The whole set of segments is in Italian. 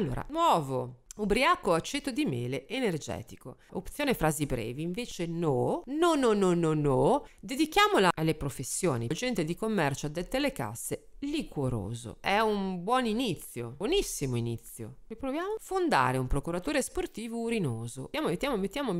Allora, nuovo, ubriaco, aceto di mele, energetico. Opzione frasi brevi, invece no, no, no, no, no, no. Dedichiamola alle professioni, gente di commercio, addette alle casse, liquoroso. È un buon inizio, buonissimo inizio. Riproviamo. Fondare un procuratore sportivo urinoso. Mettiamo.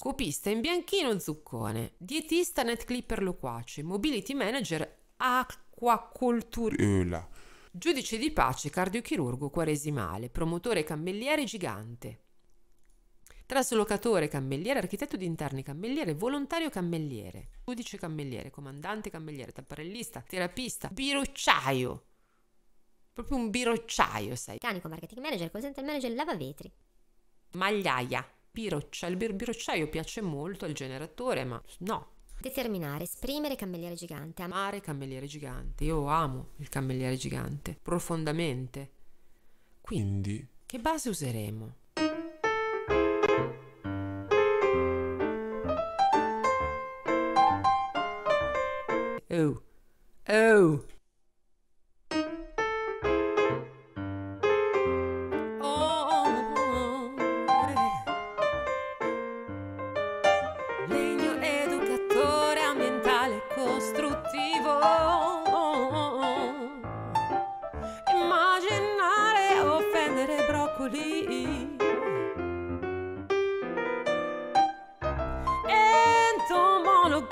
Copista in bianchino zuccone. Dietista net clipper loquace. Mobility manager acquacoltura. Giudice di pace, cardiochirurgo quaresimale, promotore cammelliere gigante, traslocatore cammelliere, architetto di interni cammelliere, volontario cammelliere, giudice cammelliere, comandante cammelliere, tapparellista, terapista, birocciaio, proprio un birocciaio sei, meccanico, marketing manager, call center manager, lavavetri, magliaia, biroccia, il birocciaio piace molto al generatore, ma no. Determinare, esprimere, cammelliere gigante. Amare, cammelliere gigante. Io amo il cammelliere gigante profondamente. Quindi che base useremo?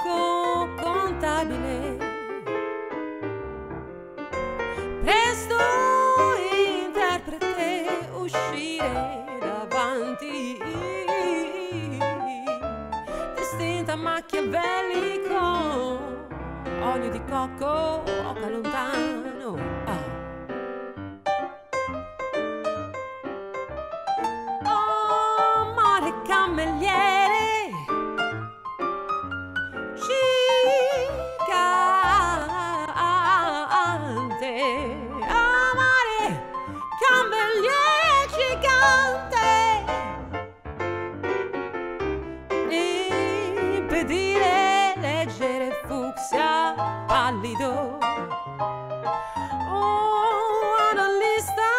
Oh, oh, contabile, presto interprete, uscire davanti, distinta machiavellico, olio di cocco, oca lontano, oh male cammelliere. Pallido, oh, analista,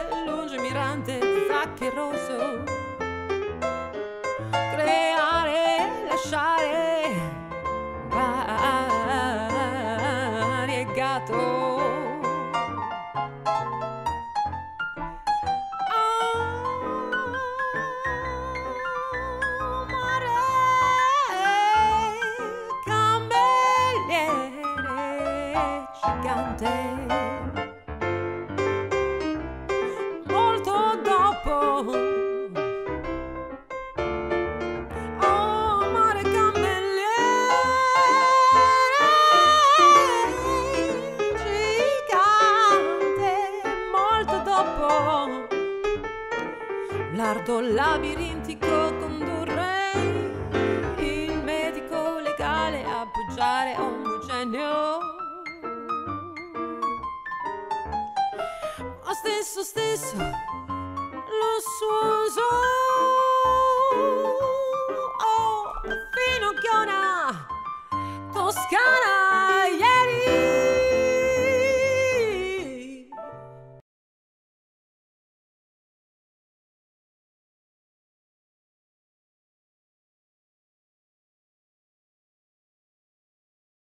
raggiungere, lungimirante, zaccheroso, creare, lasciare, variegato. Molto dopo, oh mare cammelliere gigante, molto dopo, lardo labirintico condurrei, il medico legale appoggiare omogeneo. Stesso lo suo uso, oh, fino a Toscana.